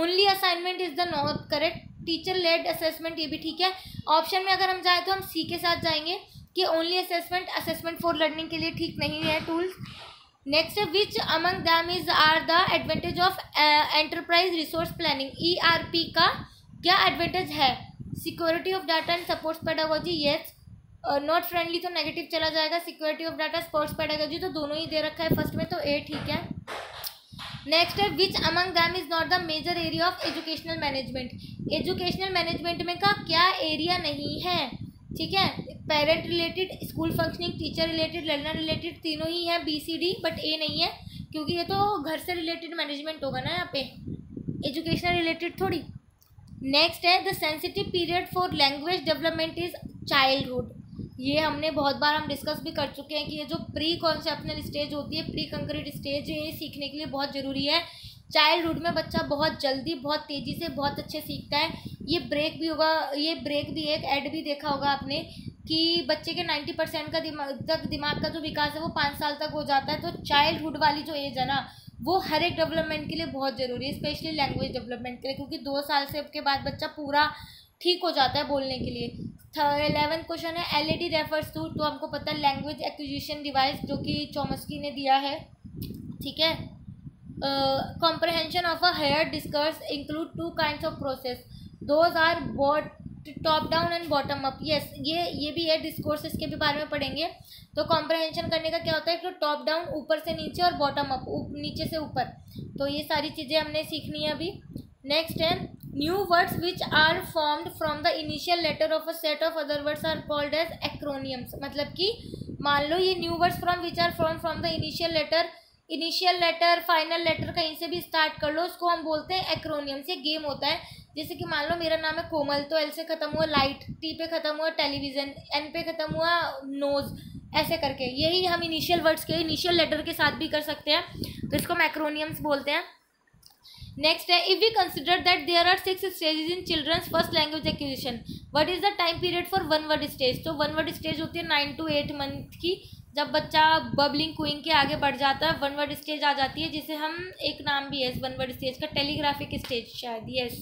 only assignment is the not correct, teacher led assessment ये भी ठीक है. ऑप्शन में अगर हम जाए तो हम सी के साथ जाएंगे कि only assessment assessment for learning के लिए ठीक नहीं है tools. Next, which among them is are the advantage of enterprise resource planning. ERP का क्या एडवांटेज है. Security of data and sports pedagogy, yes. Not friendly तो नेगेटिव चला जाएगा. Security of data, sports pedagogy तो दोनों ही दे रखा है फर्स्ट में, तो ए ठीक है. नेक्स्ट है which among them is not the major area of educational management. Educational management में का क्या एरिया नहीं है, ठीक है. Parent related, school functioning, teacher related, learner related, तीनों ही है BCD, बट ए नहीं है क्योंकि ये तो घर से रिलेटेड मैनेजमेंट होगा ना, यहाँ पे एजुकेशनल रिलेटेड थोड़ी. नेक्स्ट है the sensitive period for language development is childhood. ये हमने बहुत बार हम डिस्कस भी कर चुके हैं कि ये जो प्री कॉन्सेप्शनल स्टेज होती है, प्री कंक्रीट स्टेज, ये सीखने के लिए बहुत ज़रूरी है. चाइल्डहुड में बच्चा बहुत जल्दी, बहुत तेज़ी से, बहुत अच्छे सीखता है. ये ब्रेक भी होगा, ये ब्रेक भी एक ऐड भी देखा होगा आपने कि बच्चे के 90% का दिमाग का जो विकास है वो 5 साल तक हो जाता है. तो चाइल्डहुड वाली जो एज है ना, वो हर एक डेवलपमेंट के लिए बहुत ज़रूरी है, स्पेशली लैंग्वेज डेवलपमेंट के लिए, क्योंकि 2 साल से के बाद बच्चा पूरा ठीक हो जाता है बोलने के लिए. 11th क्वेश्चन है LED रेफर्स टू, तो हमको पता है लैंग्वेज एक्विजिशन डिवाइस, जो कि चॉम्स्की ने दिया है, ठीक है. Comprehension of a higher discourse include 2 kinds of process, those are both top down and bottom up. Yes, ये भी है, डिस्कोर्स इसके भी बारे में पढ़ेंगे. तो कॉम्प्रहेंशन करने का क्या होता है, तो टॉप डाउन ऊपर से नीचे और बॉटम अप नीचे से ऊपर. तो ये सारी चीज़ें हमने सीखनी है अभी. नेक्स्ट है new words which are formed from the initial letter of a set of other words are called as acronyms. मतलब कि मान लो ये new words from which are form from the initial letter, final letter कहीं से भी start कर लो, उसको हम बोलते हैं एक्रोनियम्स. ये गेम होता है, जैसे कि मान लो मेरा नाम है कोमल, तो L से ख़त्म हुआ लाइट, T पे ख़त्म हुआ टेलीविज़न, N पे ख़त्म हुआ नोज़, ऐसे करके. यही हम इनिशियल वर्ड्स के इनिशियल लेटर के साथ भी कर सकते हैं, तो इसको मैक्रोनियम्स बोलते हैं. नेक्स्ट है if we consider that there are 6 stages in children's first language acquisition, what is the time period for 1 word stage. तो 1 वर्ड स्टेज होती है 9 to 8 मंथ की, जब बच्चा बबलिंग क्वीन के आगे बढ़ जाता है 1 वर्ड स्टेज आ जाती है, जिसे हम एक नाम भी है इस 1 वर्ड स्टेज का, टेलीग्राफिक स्टेज शायद. यस,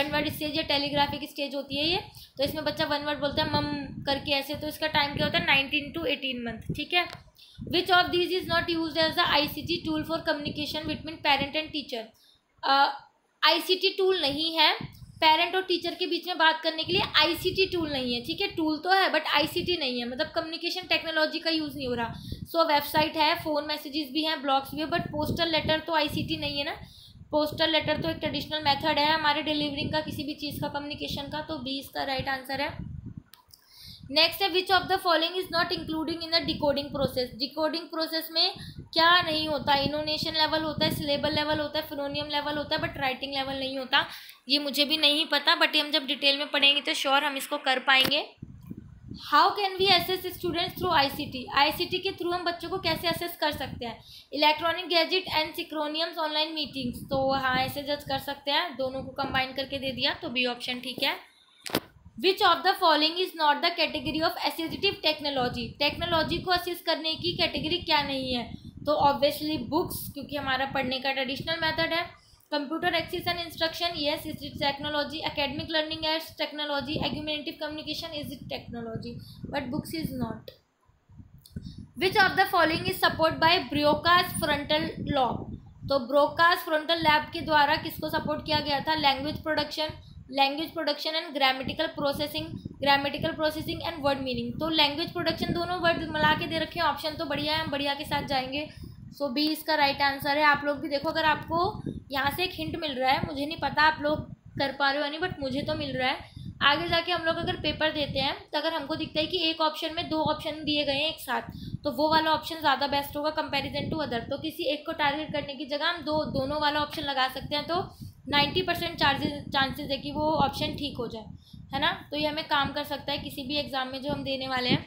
1 वर्ड स्टेज या टेलीग्राफिक स्टेज होती है ये, तो इसमें बच्चा 1 वर्ड बोलता है मम करके ऐसे, तो इसका टाइम क्या होता है 19 to 18 मंथ, ठीक है. Which of this is not use as the ICT tool for communication between parent and teacher. ICT tool नहीं है, पेरेंट और टीचर के बीच में बात करने के लिए ICT टूल नहीं है, ठीक है. टूल तो है बट ICT नहीं है, मतलब कम्युनिकेशन टेक्नोलॉजी का यूज़ नहीं हो रहा. सो वेबसाइट है, फ़ोन मैसेजेस भी हैं, ब्लॉग्स भी है, बट पोस्टल लेटर तो ICT नहीं है ना. पोस्टल लेटर तो एक ट्रेडिशनल मेथड है हमारे डिलीवरिंग का, किसी भी चीज़ का, कम्युनिकेशन का, तो बी इसका राइट आंसर है. नेक्स्ट है which of the following is not including in the decoding process. Decoding process में क्या नहीं होता, इनोनेशन लेवल होता है, सिलेबल लेवल होता है, फोनोनियम लेवल होता है, बट राइटिंग लेवल नहीं होता. ये मुझे भी नहीं पता, बट हम जब डिटेल में पढ़ेंगे तो श्योर हम इसको कर पाएंगे. How can we assess students through ICT के थ्रू हम बच्चों को कैसे असेस कर सकते हैं. Electronic gadget and synchronous online meetings, तो हाँ ऐसे जज कर सकते हैं, दोनों को कंबाइन करके दे दिया, तो बी ऑप्शन ठीक है. Which of the following is not the category of assistive technology. Technology को असिस्ट करने की कैटेगरी क्या नहीं है, तो ऑब्वियसली बुक्स, क्योंकि हमारा पढ़ने का ट्रेडिशनल मेथड है. Computer access and instruction, yes is it technology. Academic learning as technology. एग्यूमेंटिव communication is it technology, but books is not. Which of the following is support by Broca's frontal lobe. तो Broca's frontal lobe के द्वारा किसको support किया गया था? Language production and grammatical processing and word meaning. तो language production दोनों word मिला के दे रखे हैं ऑप्शन, तो बढ़िया है, हम बढ़िया के साथ जाएंगे। सो बी इसका राइट आंसर है। आप लोग भी देखो, अगर आपको यहाँ से एक हिंट मिल रहा है, मुझे नहीं पता आप लोग कर पा रहे हो नहीं, बट मुझे तो मिल रहा है। आगे जाके हम लोग अगर पेपर देते हैं तो अगर हमको दिखता है कि एक ऑप्शन में दो ऑप्शन दिए गए हैं एक साथ, तो वो वाला ऑप्शन ज़्यादा बेस्ट होगा कंपैरिजन टू अदर। तो किसी एक को टारगेट करने की जगह हम दोनों वाला ऑप्शन लगा सकते हैं, तो 90% चांसेस है कि वो ऑप्शन ठीक हो जाए, है ना। तो ये हमें काम कर सकता है किसी भी एग्ज़ाम में जो हम देने वाले हैं।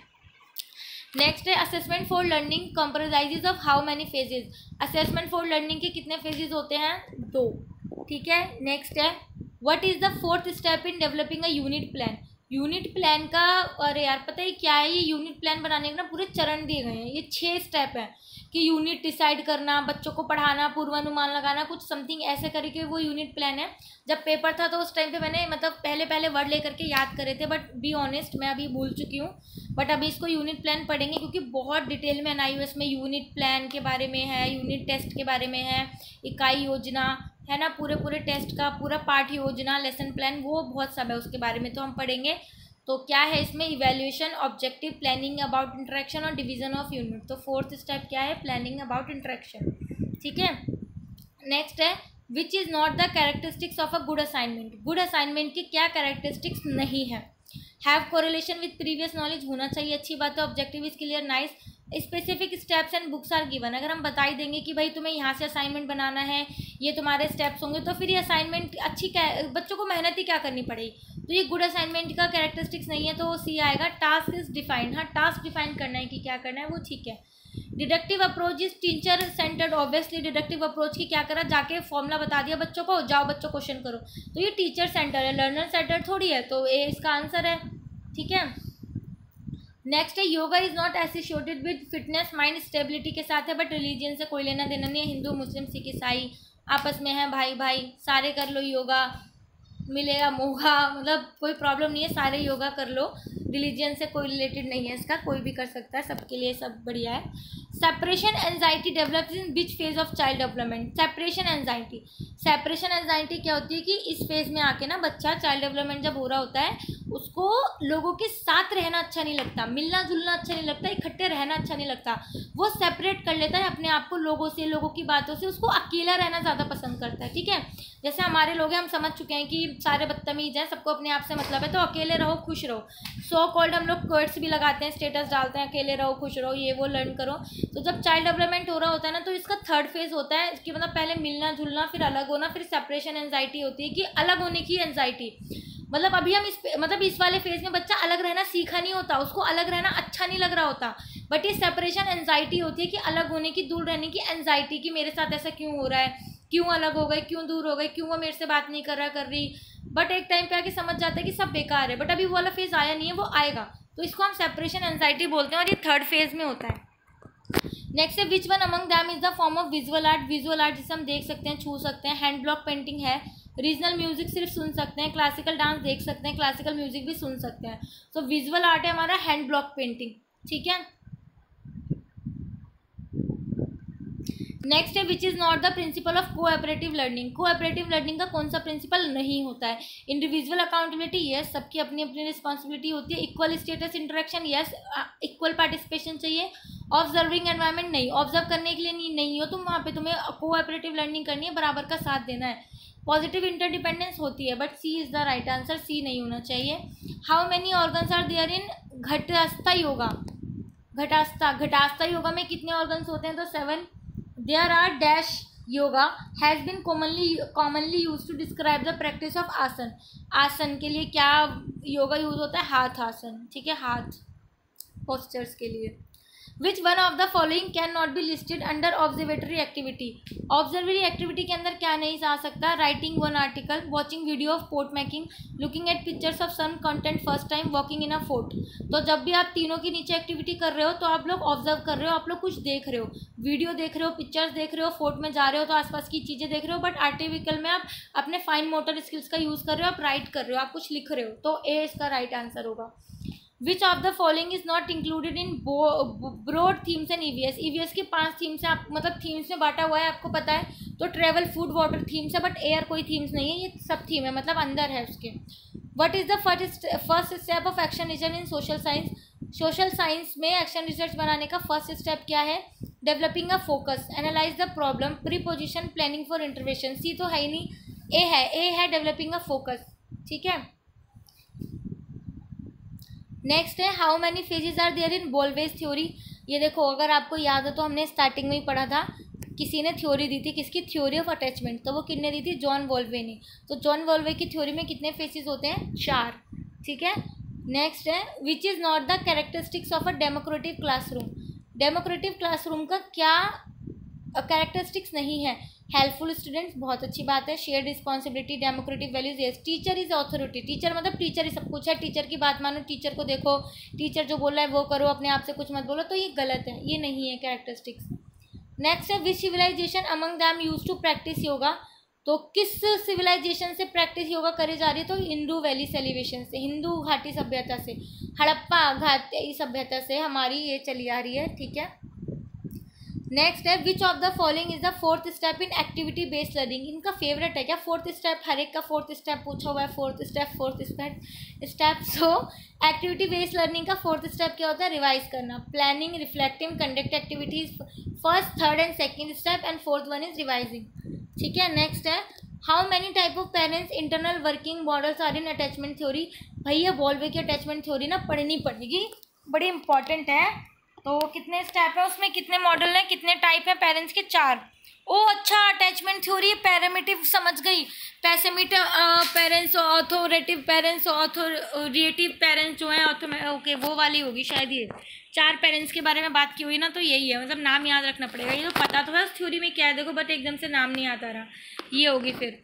नेक्स्ट है assessment for learning comprises of how many phases. Assessment for learning के कितने फेजेज होते हैं? 2, ठीक है। नेक्स्ट है what is the 4th step in developing a unit plan. Unit plan का, अरे यार पता है क्या है, ये यूनिट प्लान बनाने के ना पूरे चरण दिए गए हैं। ये 6 स्टेप हैं कि यूनिट डिसाइड करना, बच्चों को पढ़ाना, पूर्वानुमान लगाना, कुछ समथिंग ऐसे करके वो यूनिट प्लान है। जब पेपर था तो उस टाइम पे मैंने मतलब पहले पहले वर्ड लेकर के याद करे थे, बट बी ऑनेस्ट मैं अभी भूल चुकी हूँ। बट अभी इसको यूनिट प्लान पढ़ेंगे क्योंकि बहुत डिटेल में NIOS में यूनिट प्लान के बारे में है, यूनिट टेस्ट के बारे में है, इकाई योजना है ना, पूरे टेस्ट का पूरा पाठ योजना, लेसन प्लान, वो बहुत सब है उसके बारे में, तो हम पढ़ेंगे। तो क्या है इसमें? Evaluation, objective, planning about interaction और डिवीजन ऑफ यूनिट। तो 4th स्टेप क्या है? प्लानिंग अबाउट इंटरेक्शन, ठीक है। नेक्स्ट है which is not the characteristics of a good assignment. Good assignment की क्या कैरेक्टरिस्टिक्स नहीं है? Have correlation with previous knowledge, होना चाहिए, अच्छी बात है। Objective is clear, nice. Specific steps and books are given. अगर हम बता ही देंगे कि भाई तुम्हें यहाँ से असाइनमेंट बनाना है, ये तुम्हारे स्टेप्स होंगे, तो फिर ये असाइनमेंट अच्छी क्या, बच्चों को मेहनत ही क्या करनी पड़ेगी। तो ये गुड असाइनमेंट का कैरेक्टरिस्टिक्स नहीं है, तो सी आएगा। टास्क इज डिफाइंड, हाँ टास्क डिफाइन करना है कि क्या करना है, वो ठीक है। Deductive approach is teacher centred, obviously deductive approach की क्या करा, जाके फॉर्मूला बता दिया बच्चों को, जाओ बच्चों क्वेश्चन करो, तो ये टीचर सेंटर है, लर्नर सेंटर थोड़ी है। तो ए इसका आंसर है, ठीक है। नेक्स्ट है yoga is not associated with fitness, mind stability के साथ है, बट रिलीजन से कोई लेना देना नहीं है। हिंदू, मुस्लिम, सिख, ईसाई आपस में है भाई भाई, सारे कर लो योगा, मिलेगा मोगा, मतलब कोई प्रॉब्लम नहीं है, सारे योगा कर लो, रिलीजन से कोई रिलेटेड नहीं है इसका, कोई भी कर सकता है, सबके लिए सब बढ़िया है। Separation anxiety develops in which phase of child development. Separation anxiety क्या होती है कि इस फेज में आके ना बच्चा चाइल्ड डेवलपमेंट जब हो रहा होता है, उसको लोगों के साथ रहना अच्छा नहीं लगता, मिलना जुलना अच्छा नहीं लगता, इकट्ठे रहना अच्छा नहीं लगता, वो सेपरेट कर लेता है अपने आप को लोगों से, लोगों की बातों से, उसको अकेला रहना ज़्यादा पसंद करता है, ठीक है। जैसे हमारे लोग हैं, हम समझ चुके हैं कि सारे बदतमीज हैं, सबको अपने आप से मतलब है, तो अकेले रहो खुश रहो। सो कॉल्ड हम लोग क्वर्ड्स भी लगाते हैं, स्टेटस डालते हैं, अकेले रहो खुश रहो, ये वो लर्न करो। तो जब चाइल्ड डेवलपमेंट हो रहा होता है ना, तो इसका 3rd फेज होता है, इसकी मतलब पहले मिलना जुलना, फिर अलग होना, फिर सेपरेशन एंजाइटी होती है कि अलग होने की एंजाइटी, मतलब अभी हम इस वाले फेज में बच्चा अलग रहना सीखा नहीं होता, उसको अलग रहना अच्छा नहीं लग रहा होता, बट ये सेपरेशन एंजाइटी होती है कि अलग होने की, दूर रहने की एंजाइटी कि मेरे साथ ऐसा क्यों हो रहा है, क्यों अलग हो गए, क्यों दूर हो गए, क्यों वो मेरे से बात नहीं कर रही। बट एक टाइम पे आके समझ जाता है कि सब बेकार है, बट अभी वो वाला फेज आया नहीं है, वो आएगा, तो इसको हम सेपरेशन एंजाइटी बोलते हैं और ये 3rd फेज में होता है। नेक्स्ट है which one among them is the form of visual art. Visual art जिसे हम देख सकते हैं, छू सकते हैं, हैंड ब्लॉक पेंटिंग है, रीजनल म्यूजिक सिर्फ सुन सकते हैं, क्लासिकल डांस देख सकते हैं, क्लासिकल म्यूजिक भी सुन सकते हैं। तो विजुअल आर्ट है हमारा हैंड ब्लॉक पेंटिंग, ठीक है। नेक्स्ट है which is not the principle of cooperative learning. Cooperative learning का कौन सा प्रिंसिपल नहीं होता है? इंडिविजुअल अकाउंटेबिलिटी, यस, सबकी अपनी अपनी रिस्पॉन्सिबिलिटी होती है। Equal status interaction, yes, equal participation चाहिए। ऑब्जर्विंग एनवायरनमेंट, नहीं, ऑब्जर्व करने के लिए नहीं हो तुम वहाँ पे, तुम्हें कोऑपरेटिव लर्निंग करनी है, बराबर का साथ देना है। पॉजिटिव इंटरडिपेंडेंस होती है, but C is the right answer, C नहीं होना चाहिए। How many organs are there in Ghatastha yoga. Ghatastha yoga में कितने ऑर्गन्स होते हैं? तो 7। There are dash yoga has been commonly used to describe the practice of आसन। आसन के लिए क्या योगा यूज होता है? हाथ आसन, ठीक है, हाथ postures के लिए। Which one of the following can not be listed under observatory activity. Observatory activity के अंदर क्या नहीं आ सकता? Writing 1 article, watching video of pot making, looking at pictures of sun content first time, walking in a fort. तो जब भी आप तीनों के नीचे एक्टिविटी कर रहे हो तो आप लोग ऑब्जर्व कर रहे हो, आप लोग कुछ देख रहे हो, वीडियो देख रहे हो, पिक्चर्स देख रहे हो, फोर्ट में जा रहे हो तो आसपास की चीज़ें देख रहे हो, बट आर्टिकल में आप अपने फाइन मोटर स्किल्स का यूज़ कर रहे हो, आप राइट कर रहे हो, आप कुछ लिख रहे हो, तो ए इसका राइट आंसर होगा। Which of the following is not included in broad themes and EVS. EVS के 5 थीम्स हैं, आप मतलब थीम्स में बांटा हुआ है, आपको पता है. तो ट्रेवल, फूड, वाटर थीम्स है, बट एयर कोई थीम्स नहीं है, ये सब थीम है, मतलब अंदर है उसके. What is the first step of action research in social science. Social science में एक्शन रिसर्च बनाने का फर्स्ट स्टेप क्या है. Developing a focus, analyse the problem, preposition, planning for intervention. C तो है ही नहीं, ए है. ए है डेवलपिंग अ फोकस, ठीक है. नेक्स्ट है how many phases are there in Bowlby's theory. ये देखो, अगर आपको याद हो तो हमने स्टार्टिंग में ही पढ़ा था, किसी ने थ्योरी दी थी, किसकी, थ्योरी ऑफ अटैचमेंट. तो वो किसने दी थी, जॉन बॉल्वे ने. तो जॉन बॉल्वे की थ्योरी में कितने फेजेज होते हैं, 4, ठीक है. नेक्स्ट है which is not the characteristics of a democratic classroom. Democratic classroom का क्या कैरेक्टरिस्टिक्स नहीं है. हेल्पफुल स्टूडेंट्स, बहुत अच्छी बात है. Share responsibility, democratic values, yes. Teacher is authority. Teacher मतलब टीचर ही सब कुछ है, टीचर की बात मानो, टीचर को देखो, टीचर जो बोल रहा है वो करो, अपने आप से कुछ मत बोलो. तो ये गलत है, ये नहीं है कैरेक्टरिस्टिक्स. नेक्स्ट है which civilisation among them use to practice yoga. तो किस सिविलाइजेशन से प्रैक्टिस योगा करे जा रही है, तो हिंदू वैली सेलिवेशन से, हिंदू घाटी सभ्यता से, हड़प्पा घाटी सभ्यता से हमारी ये चली आ रही है, ठीक है. नेक्स्ट है which of the following is the fourth step in activity based learning. इनका फेवरेट है क्या, फोर्थ स्टेप. हर एक का फोर्थ स्टेप पूछा हुआ है, fourth step. So activity based learning का फोर्थ स्टेप क्या होता है, रिवाइज करना. Planning, reflecting, conduct activities, first, third and second step, and fourth one is revising, ठीक है. नेक्स्ट है how many type of parents internal working models are in attachment theory. भैया Bowlby की attachment theory ना पढ़नी पड़ेगी, बड़ी इंपॉर्टेंट है. तो कितने स्टेप है उसमें, कितने मॉडल हैं, कितने टाइप हैं पेरेंट्स के, 4. ओ अच्छा, अटैचमेंट थ्योरी पैरामीटिव समझ गई. पैसेमीटर parents, authoritative parents, authoritative parents जो हैं, ओके वो वाली होगी शायद. ये 4 पेरेंट्स के बारे में बात की हुई ना, तो यही है, मतलब नाम याद रखना पड़ेगा. ये तो पता तो है उस थ्योरी में क्या है देखो, बट एकदम से नाम नहीं आता रहा, ये होगी फिर.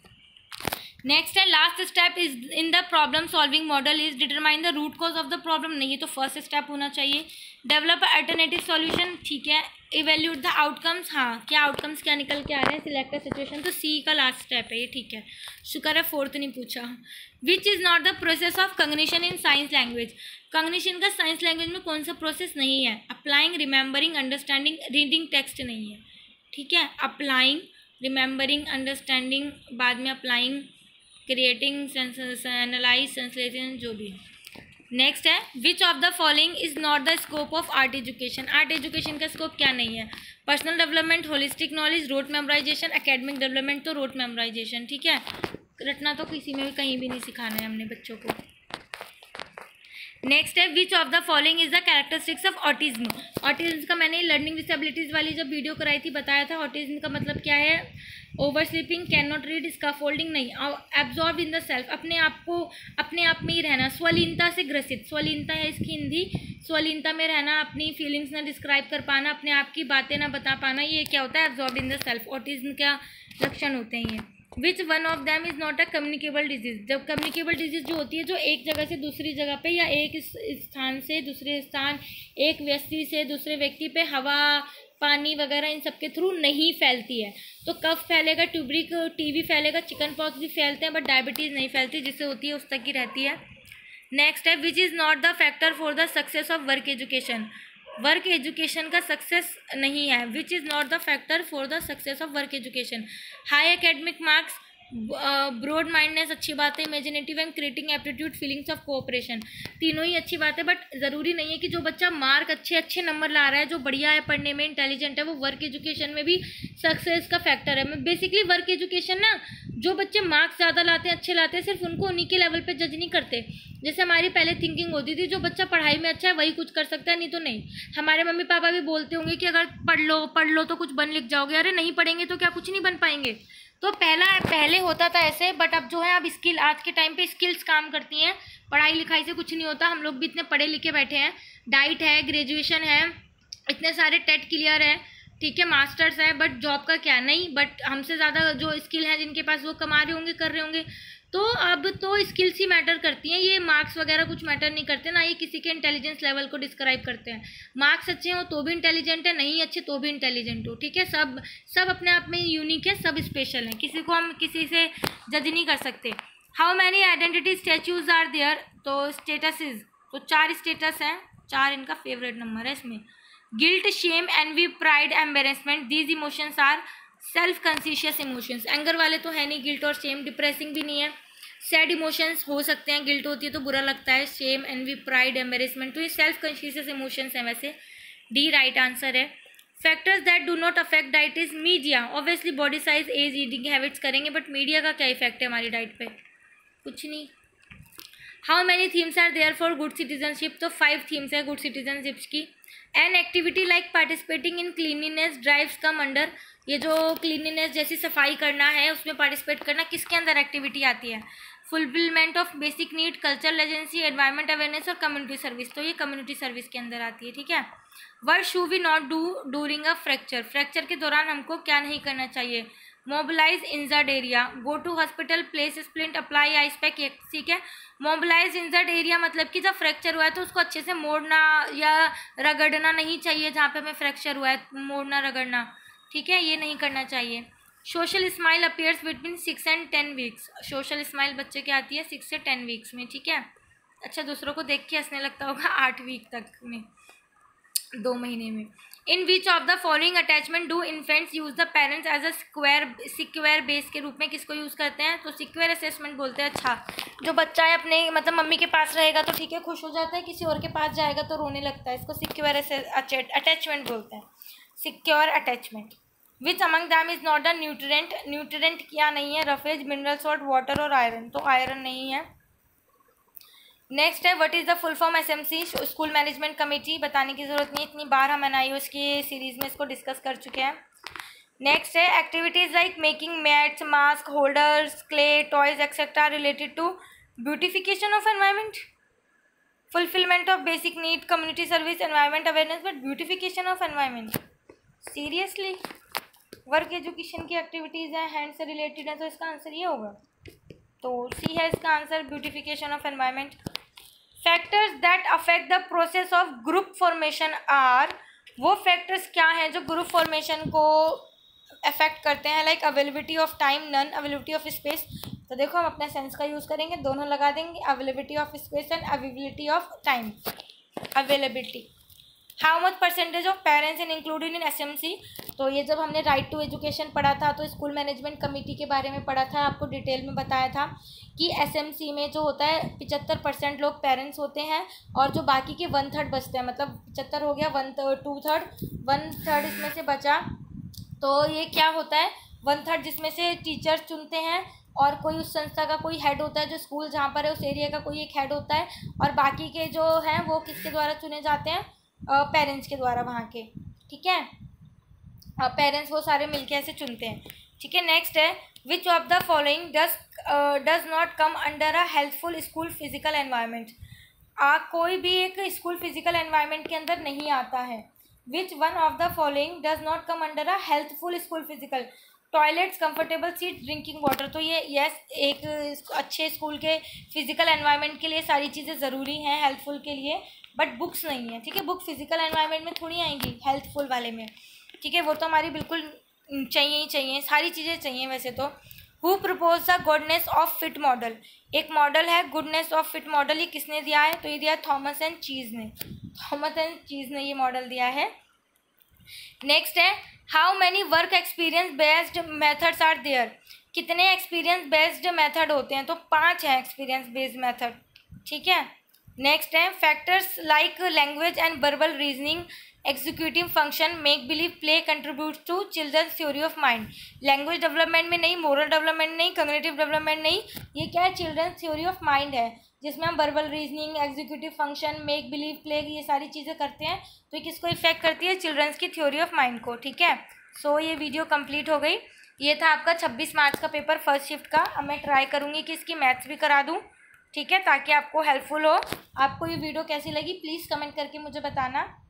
नेक्स्ट है last step is in the problem solving model is determine the root cause of the problem. नहीं तो फर्स्ट स्टेप होना चाहिए. डेवलप अल्टरनेटिव सॉल्यूशन, ठीक है. इवेल्यूएट द आउटकम्स, हाँ क्या आउटकम्स क्या निकल के आ रहे हैं. सिलेक्ट द सिचुएशन, तो सी का लास्ट स्टेप है ये, ठीक है. शुक्र है फोर्थ नहीं पूछा. Which is not the process of cognition in science language. Cognition का साइंस लैंग्वेज में कौन सा प्रोसेस नहीं है. Applying, remembering, understanding, reading text नहीं है, ठीक है. अप्लाइंग, रिमेंबरिंग, अंडरस्टैंडिंग, बाद में अप्लाइंग, क्रिएटिंग, एनालाइज, ट्रांसलेशन, जो भी. नेक्स्ट है which of the following is not the scope of art education. Art education का स्कोप क्या नहीं है. Personal development, holistic knowledge, rote memorisation, academic development. तो रोट मेमोराइजेशन, ठीक है, रटना तो किसी में भी कहीं भी नहीं सिखाना है हमने बच्चों को. नेक्स्ट है which of the following is the characteristics of autism. Autism का मैंने लर्निंग डिसेबिलिटीज़ वाली जब वीडियो कराई थी बताया था, ऑटिज्म का मतलब क्या है. Over sleeping, can not read, scaffolding नहीं, एब्जॉर्ब इन द सेल्फ, अपने आप को अपने आप में ही रहना, स्वलीनता से ग्रसित, स्वलीनता है इसकी हिंदी, स्वलीनता में रहना, अपनी फीलिंग्स ना डिस्क्राइब कर पाना, अपने आप की बातें ना बता पाना, ये क्या होता है, absorb in the self. Autism का लक्षण होते हैं ये. Which one of them is not a communicable disease. जब कम्युनिकेबल डिजीज़ जो होती है, जो एक जगह से दूसरी जगह पे या एक स्थान से दूसरे स्थान, एक व्यक्ति से दूसरे व्यक्ति पे हवा, पानी वगैरह इन सब के थ्रू नहीं फैलती है. तो कफ फैलेगा, ट्यूबरिक, टीवी फैलेगा, चिकन पॉक्स भी फैलते हैं, बट डायबिटीज़ नहीं फैलती, जिससे होती है उस तक ही रहती है. नेक्स्ट है which is not the factor for the success of work education. Work education का सक्सेस नहीं है. Which is not the factor for the success of work education. High academic marks, broad mindness अच्छी बात है, imaginative and creating aptitude, feelings of cooperation, तीनों ही अच्छी बात है. बट ज़रूरी नहीं है कि जो बच्चा मार्क अच्छे नंबर ला रहा है, जो बढ़िया है पढ़ने में, इंटेलिजेंट है, वो वर्क एजुकेशन में भी सक्सेस का फैक्टर है. बेसिकली वर्क एजुकेशन ना, जो बच्चे मार्क्स ज़्यादा लाते हैं, अच्छे लाते हैं, सिर्फ उनको उन्हीं के लेवल पे जज नहीं करते. जैसे हमारी पहले थिंकिंग होती थी, जो बच्चा पढ़ाई में अच्छा है वही कुछ कर सकता है, नहीं तो नहीं. हमारे मम्मी पापा भी बोलते होंगे कि अगर पढ़ लो तो कुछ बन लिख जाओगे, अरे नहीं पढ़ेंगे तो क्या कुछ नहीं बन पाएंगे. तो पहले होता था ऐसे, बट अब जो है, अब स्किल, आज के टाइम पे स्किल्स काम करती हैं, पढ़ाई लिखाई से कुछ नहीं होता. हम लोग भी इतने पढ़े लिखे बैठे हैं, डाइट है, ग्रेजुएशन है, इतने सारे टेट क्लियर है, ठीक है, मास्टर्स है, बट जॉब का क्या नहीं. बट हमसे ज़्यादा जो स्किल है जिनके पास, वो कमा रहे होंगे, कर रहे होंगे. तो अब तो स्किल्स ही मैटर करती हैं, ये मार्क्स वगैरह कुछ मैटर नहीं करते ना, ये किसी के इंटेलिजेंस लेवल को डिस्क्राइब करते हैं. मार्क्स अच्छे हो तो भी इंटेलिजेंट है, नहीं अच्छे तो भी इंटेलिजेंट हो, ठीक है. सब अपने आप में यूनिक है, सब स्पेशल है, किसी को हम किसी से जज नहीं कर सकते. How many identity statues are there. तो स्टेटसेस, तो चार स्टेटस हैं, चार इनका फेवरेट नंबर है इसमें। Guilt, shame, envy, pride, embarrassment, these emotions are self conscious emotions. Anger वाले तो है नहीं गिल्ट और शेम, डिप्रेसिंग भी नहीं है। सैड इमोशंस हो सकते हैं, गिल्ट होती है तो बुरा लगता है, शेम, एनवी, प्राइड, एम्बेरेसमेंट, तो ये सेल्फ कंसिशियस इमोशंस हैं। वैसे डी राइट आंसर है। Factors that do not affect diet is media, obviously body size, age, eating habits करेंगे, बट मीडिया का क्या इफेक्ट है हमारी डाइट पे? कुछ नहीं। How many themes are there for good citizenship, तो 5 थीम्स है गुड सिटीजनशिप की। An activity like participating in cleanliness drives come under, ये जो क्लीनिनेस जैसी सफाई करना है उसमें पार्टिसिपेट करना किसके अंदर एक्टिविटी आती है? Fulfilment of basic need, cultural agency, environment awareness और कम्युनिटी सर्विस, तो ये कम्युनिटी सर्विस के अंदर आती है। ठीक है। What should we not do during a fracture, fracture के दौरान हमको क्या नहीं करना चाहिए? Mobilise injured area, go to hospital, place splint, apply ice pack. ठीक है। मोबिलाइज इंजर्ड एरिया मतलब कि जब फ्रैक्चर हुआ है तो उसको अच्छे से मोड़ना या रगड़ना नहीं चाहिए, जहाँ पे हमें फ्रैक्चर हुआ है मोड़ना रगड़ना, ठीक है, ये नहीं करना चाहिए। Social smile appears between 6 and 10 weeks, social smile बच्चे की आती है 6 से 10 वीक्स में। ठीक है। अच्छा, दूसरों को देख के हंसने लगता होगा 8 वीक तक में, 2 महीने में। In which of the following attachment do infants use the parents as a square, secure base के रूप में किसको यूज़ करते हैं? तो सिक्योर असेसमेंट बोलते हैं। अच्छा, जो बच्चा है अपने मतलब मम्मी के पास रहेगा तो ठीक है खुश हो जाता है, किसी और के पास जाएगा तो रोने लगता है, इसको सिक्योर अटैचमेंट बोलते हैं, secure attachment. Which among them is not a nutrient, nutrient क्या नहीं है? रफेज, मिनरल सॉल्ट, वाटर और आयरन, तो आयरन नहीं है। नेक्स्ट है what is the full form SMC, school management committee, बताने की ज़रूरत नहीं, इतनी बार हम एनआईओएस की सीरीज़ में इसको डिस्कस कर चुके हैं। नेक्स्ट है activities like making mats, mask holders, clay, toys etcetera related to beautification of environment, fulfilment of basic need, community service, environment awareness, but beautification of environment, seriously work education की activities हैं, hand से related हैं, तो इसका answer ये होगा, तो C है इसका answer, beautification of environment. Factors that affect the process of group formation are, वो फैक्टर्स क्या हैं जो ग्रुप फॉर्मेशन को अफेक्ट करते हैं? Like availability of time, non availability of space, तो देखो हम अपने सेंस का यूज़ करेंगे, दोनों लगा देंगे, availability of space and availability of time, availability. How much percentage of parents in included in SMC, तो ये जब हमने राइट टू एजुकेशन पढ़ा था तो स्कूल मैनेजमेंट कमेटी के बारे में पढ़ा था, आपको डिटेल में बताया था कि एसएमसी में जो होता है 75% लोग पेरेंट्स होते हैं और जो बाकी के 1/3 बचते हैं, मतलब 75 हो गया, 1/3 इसमें से बचा, तो ये क्या होता है 1/3 जिसमें से टीचर्स चुनते हैं और कोई उस संस्था का कोई हेड होता है, जो स्कूल जहाँ पर है उस एरिया का कोई एक हेड होता है, और बाकी के जो हैं वो किसके द्वारा चुने जाते हैं? पेरेंट्स के द्वारा वहाँ के। ठीक है, पेरेंट्स वो सारे मिलके ऐसे चुनते हैं। ठीक है। नेक्स्ट है which of the following does not come under a helpful school physical environment, कोई भी एक स्कूल फिजिकल एनवायरनमेंट के अंदर नहीं आता है। Which one of the following does not come under a helpful school physical, toilets, comfortable seat, drinking water, तो ये यस, एक अच्छे स्कूल के फिजिकल एनवायरनमेंट के लिए सारी चीज़ें ज़रूरी हैं हेल्पफुल के लिए, बट बुक्स नहीं है। ठीक है, बुक फिजिकल एनवायरनमेंट में थोड़ी आएंगी हेल्थफुल वाले में। ठीक है, वो तो हमारी बिल्कुल चाहिए ही चाहिए, सारी चीज़ें चाहिए वैसे तो। Who propose the goodness of fit model, एक मॉडल है गुडनेस ऑफ फिट मॉडल, ये किसने दिया है? तो ये दिया थॉमस एंड चीज ने, थॉमस एंड चीज ने ये मॉडल दिया है। नेक्स्ट है how many work experience based methods are there, कितने एक्सपीरियंस बेस्ड मैथड होते हैं? तो 5 हैं एक्सपीरियंस बेस्ड मैथड। ठीक है। नेक्स्ट है factors like language and verbal reasoning, executive function, make believe, play, contribute to children's theory of mind, language development में नहीं, मोरल डेवलपमेंट नहीं, कॉग्निटिव डेवलपमेंट नहीं, ये क्या है? चिल्ड्रंस थ्योरी ऑफ माइंड है, जिसमें हम verbal reasoning, executive function, make believe, play, ये सारी चीज़ें करते हैं, तो ये किसको इफेक्ट करती है? चिल्ड्रंस की थ्योरी ऑफ माइंड को। ठीक है। सो ये वीडियो कंप्लीट हो गई। ये था आपका 26 मार्च का पेपर फर्स्ट शिफ्ट का। अब मैं ट्राई करूँगी कि इसकी मैथ्स भी करा दूँ, ठीक है, ताकि आपको हेल्पफुल हो। आपको ये वीडियो कैसी लगी प्लीज़ कमेंट करके मुझे बताना।